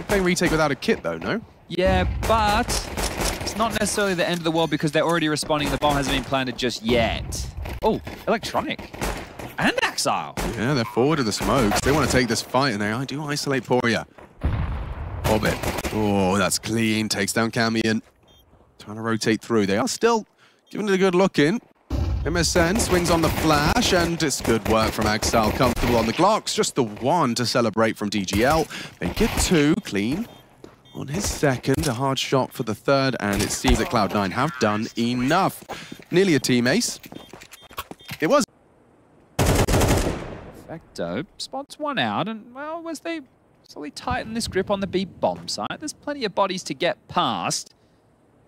They're playing retake without a kit though, no? Yeah, but it's not necessarily the end of the world because they're already responding. The bomb hasn't been planted just yet. Oh, Electronic. And Axile. Yeah, they're forward of the smokes. They want to take this fight, and they do isolate Poria. Orbit. Oh, that's clean. Takes down Camion. Trying to rotate through. They are still giving it a good look in. MSN swings on the flash, and it's good work from Axile. Comfortable on the Glocks. Just the one to celebrate from DGL. They get two. Clean. On his second, a hard shot for the third, and it seems that Cloud9 have done enough. Nearly a team ace. It was. Facto spots one out, and well, as they slowly tighten this grip on the B bomb site, there's plenty of bodies to get past.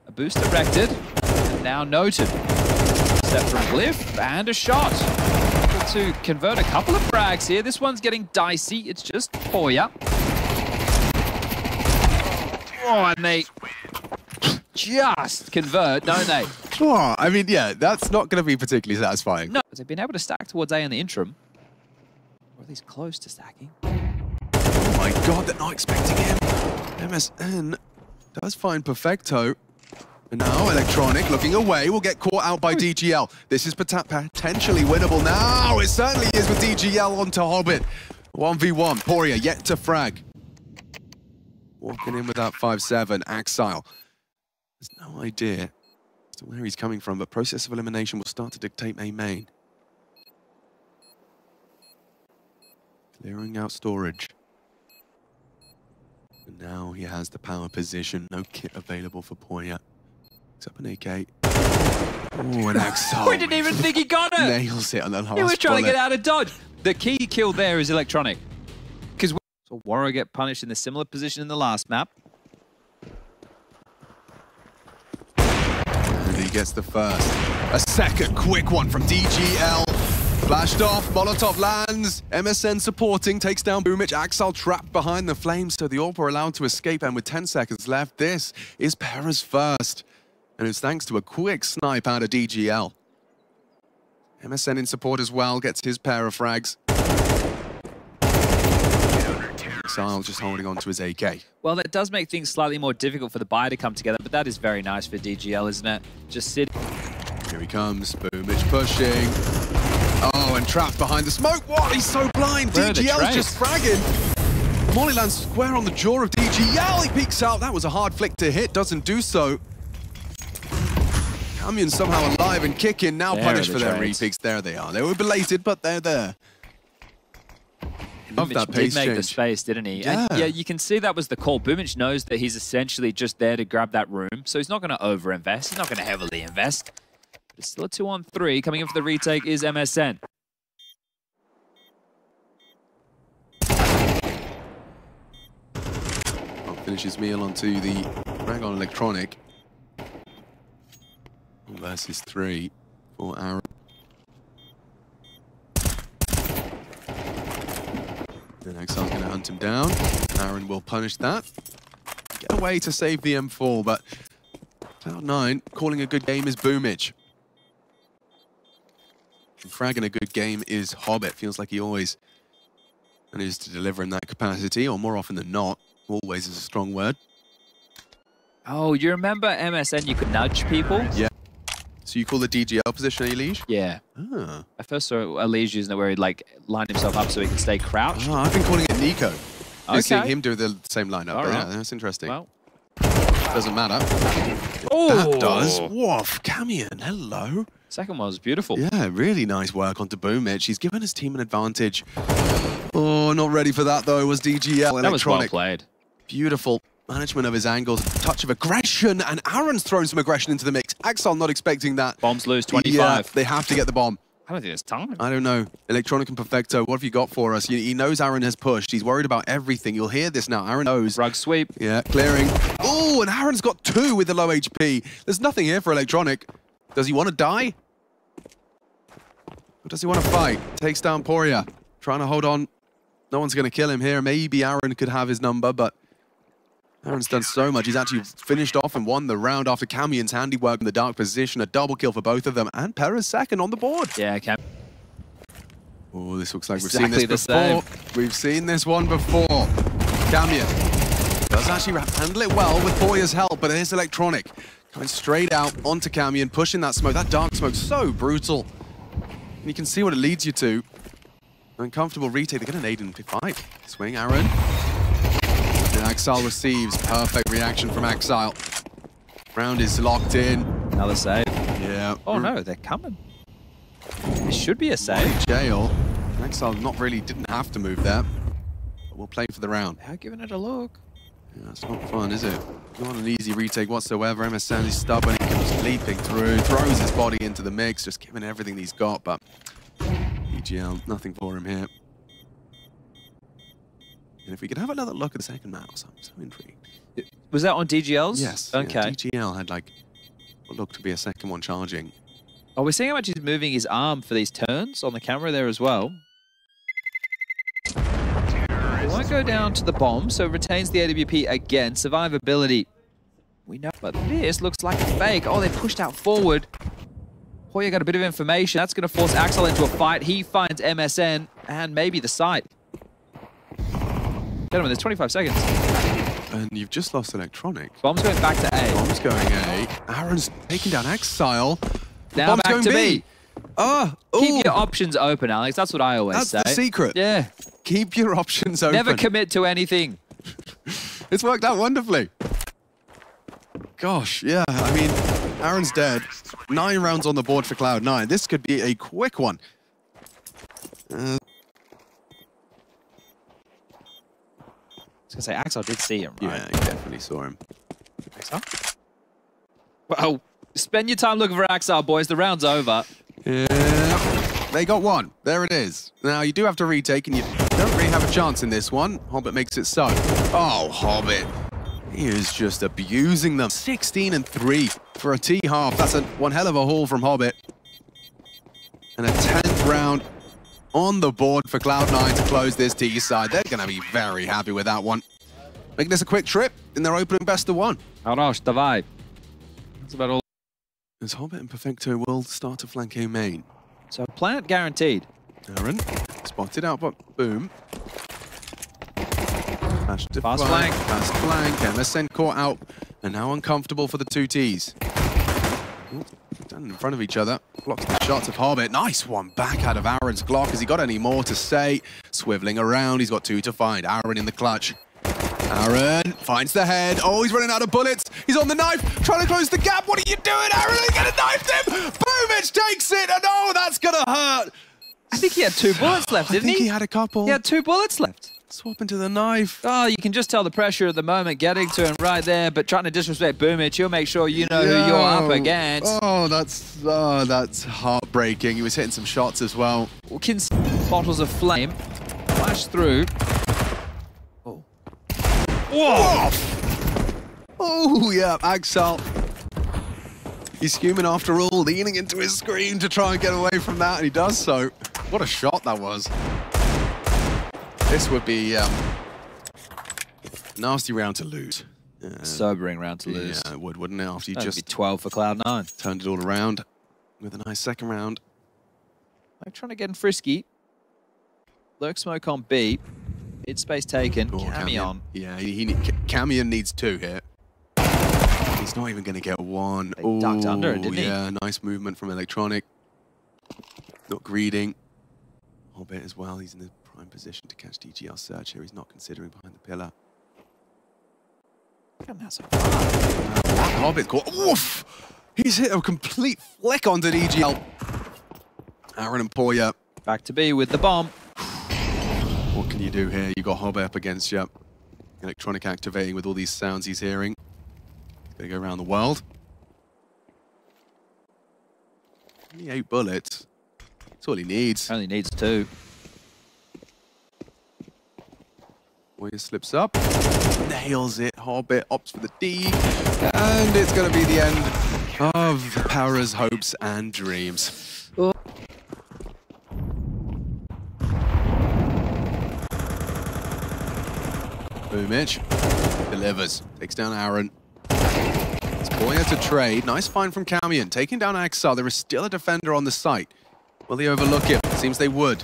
A boost erected, and now noted. Step from Glyph, and a shot. Able to convert a couple of frags here. This one's getting dicey, it's just Poria. Oh, and they just convert, don't they? Well, I mean, yeah, that's not going to be particularly satisfying. No, they've been able to stack towards A in the interim. Or at least close to stacking. Oh my god, they're not expecting him. MSN does find Perfecto. And now Electronic looking away will get caught out by DGL. This is potentially winnable now. It certainly is with DGL onto Hobbit. 1v1, Poria yet to frag. Walking in with that 5-7, Axile. There's no idea as to where he's coming from, but process of elimination will start to dictate main. Clearing out storage. And now he has the power position. No kit available for Poria. Picks up an AK. Oh, an Axile. We didn't even think he got it. Nails it on the last bullet. He was trying to get out of dodge. The key kill there is Electronic. So Warro get punished in the similar position in the last map. And he gets the first. A second quick one from DGL. Flashed off, Molotov lands. MSN supporting, takes down Boomich. Axile trapped behind the flames, so the AWP are allowed to escape. And with 10 seconds left, this is Pera's first. And it's thanks to a quick snipe out of DGL. MSN in support as well, gets his PERA frags. Axile just holding on to his AK. Well, that does make things slightly more difficult for the buy to come together, but that is very nice for DGL, isn't it? Just sit. Here he comes, Boomich pushing. Oh, and trapped behind the smoke. What? He's so blind. DGL's just fragging. Molly lands square on the jaw of DGL. He peeks out. That was a hard flick to hit. Doesn't do so. Camion somehow alive and kicking. Now punished for their re-peaks. There they are. They were belated, but they're there. Boomich did make the space, didn't he? Yeah. And yeah, you can see that was the call. Boomich knows that he's essentially just there to grab that room, so he's not going to overinvest. He's not going to heavily invest. But it's still a 2-on-3. Coming in for the retake is MSN. Finishes meal onto the frag on Electronic. Versus 3 for Aaron. Then Axile's going to hunt him down. Aaron will punish that. Get away to save the M4, but Cloud9 calling a good game is Boomich. And fragging a good game is Hobbit. Feels like he always manages to deliver in that capacity, or more often than not. Always is a strong word. Oh, you remember MSN, you could nudge people? Yeah. So you call the DGL position Elige? Yeah. Ah. I first saw Elige using it where he'd like line himself up so he could stay crouched. Oh, I've been calling it NiKo. Okay. Seeing him do the same lineup. All right. Yeah, that's interesting. Well. Doesn't matter. Oh. That does. Woof. Camion, hello. Second one was beautiful. Yeah, really nice work onto Boomich. He's given his team an advantage. Oh, not ready for that though, was DGL. That was well played. Beautiful management of his angles, touch of aggression, and Aaron's thrown some aggression into the mix. Axile not expecting that. Bombs loose, 25. Yeah, they have to get the bomb. I don't think there's time. I don't know. Electronic and Perfecto, what have you got for us? He knows Aaron has pushed. He's worried about everything. You'll hear this now. Aaron knows. Rug sweep. Yeah, clearing. Oh, and Aaron's got 2 with the low HP. There's nothing here for Electronic. Does he want to die? Or does he want to fight? Takes down Poria. Trying to hold on. No one's going to kill him here. Maybe Aaron could have his number, but Aaron's done so much. He's actually finished off and won the round after Camion's handiwork in the dark position. A double kill for both of them. And Pera's second on the board. Yeah, Cam. Oh, this looks like we've seen this before. We've seen this one before. Camion Does actually handle it well with Boya's help, but here's Electronic coming straight out onto Camion, pushing that smoke. That dark smoke's so brutal. And you can see what it leads you to. Uncomfortable retake. They're going to nade in 5. Swing, Aaron. And Axile receives. Perfect reaction from Axile. Round is locked in. Another save. Yeah. Oh no, they're coming. It should be a save. Jail. Axile not really didn't have to move there. But we'll play for the round. They're giving it a look. Yeah, that's not fun, is it? Not an easy retake whatsoever. MSN is stubborn. He comes leaping through, throws his body into the mix, just giving everything he's got, but EGL, nothing for him here. And if we could have another look at the second map, I'm so intrigued. Was that on DGL's? Yes. Okay. Yeah, DGL had like what looked to be a second one charging. Oh, we're seeing how much he's moving his arm for these turns on the camera there as well. It won't go down to the bomb, so it retains the AWP again. Survivability. We know, but this looks like a fake. Oh, they pushed out forward. Hoya got a bit of information. That's going to force Axile into a fight. He finds MSN and maybe the site. Gentlemen, there's 25 seconds. And you've just lost Electronic. Bomb's going back to A. Bomb's going A. Aaron's taking down Axile. Now bomb's back to B. Keep your options open, Alex. That's what I always say. That's the secret. Yeah. Keep your options open. Never commit to anything. It's worked out wonderfully. Gosh, yeah. I mean, Aaron's dead. 9 rounds on the board for Cloud9. This could be a quick one. I was going to say, Axile did see him, right? Yeah, he definitely saw him. Axile? Well, spend your time looking for Axile, boys. The round's over. Yeah, they got one. There it is. Now, you do have to retake, and you don't really have a chance in this one. Hobbit makes it so. Oh, Hobbit. He is just abusing them. 16 and 3 for a T-half. That's one hell of a haul from Hobbit. And a 10th round on the board for Cloud9 to close this T side. They're going to be very happy with that one. Making this a quick trip in their opening best of one. Arash, Davai. That's about all. As Hobbit and Perfecto will start to flank main. So plant guaranteed. Aaron spotted out, but boom. Flash to flank. Fast flank. MSN caught out and now uncomfortable for the two T's. Ooh, standing in front of each other. Blocks the shots of Hobbit. Nice one back out of Aaron's Glock. Has he got any more to say? Swiveling around. He's got 2 to find. Aaron in the clutch. Aaron finds the head. Oh, he's running out of bullets. He's on the knife, trying to close the gap. What are you doing, Aaron? He's going to knife him. Boomich takes it, and oh, that's going to hurt. I think he had 2 bullets left, didn't he? I think he had a couple. He had 2 bullets left. Swap into the knife. Oh, you can just tell the pressure at the moment getting to him right there, but trying to disrespect Boomich, he'll make sure you know who you're up against. Oh, that's heartbreaking. He was hitting some shots as well. Wilkins, bottles of flame, flash through. Whoa! Oh, yeah, Axile. He's human after all, leaning into his screen to try and get away from that, and he does so. What a shot that was. This would be a nasty round to lose. Sobering round to lose. Yeah, it would, wouldn't it? After you just be 12 for Cloud9. Turned it all around with a nice second round. I'm trying to get in frisky. Lurk smoke on B. Mid-space taken. Oh, Camion. Yeah, Camion needs 2 here. He's not even going to get 1. They ducked under it, didn't he? Yeah, nice movement from Electronic. Not greeting. Hobbit as well. He's in the prime position to catch DGL Search here. He's not considering behind the pillar. Hobbit caught. Oof! He's hit a complete flick onto DGL. Aaron and Poya. Back to B with the bomb. What can you do here? You got Hobbit up against you. Electronic activating with all these sounds he's hearing. He's going to go around the world. Only 8 bullets. That's all he needs. Only needs 2. Warrior slips up. Nails it. Hobbit opts for the D. And it's going to be the end of Para's hopes and dreams. Oh. Boomich delivers, takes down Aaron. It's Boya to trade. Nice find from Camion, taking down Axile. There is still a defender on the site. Will they overlook it? Seems they would.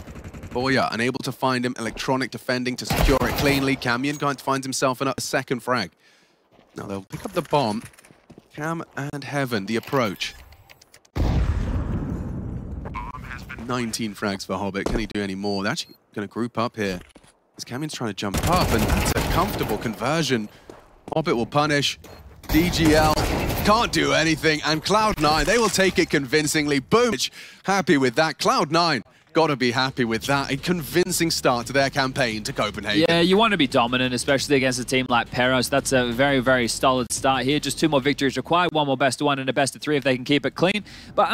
Voya unable to find him. Electronic defending to secure it cleanly. Camion finds himself in a second frag. Now they'll pick up the bomb. Cam and Heaven, the approach. 19 frags for Hobbit. Can he do any more? They're actually going to group up here. As Camion's trying to jump up, and that's a comfortable conversion. Hobbit will punish. DGL can't do anything, and Cloud9, they will take it convincingly. Boom! Happy with that. Cloud9, gotta be happy with that. A convincing start to their campaign to Copenhagen. Yeah, you want to be dominant, especially against a team like PERA. That's a very, very solid start here. Just 2 more victories required, 1 more best of 1 and a best of 3 if they can keep it clean. But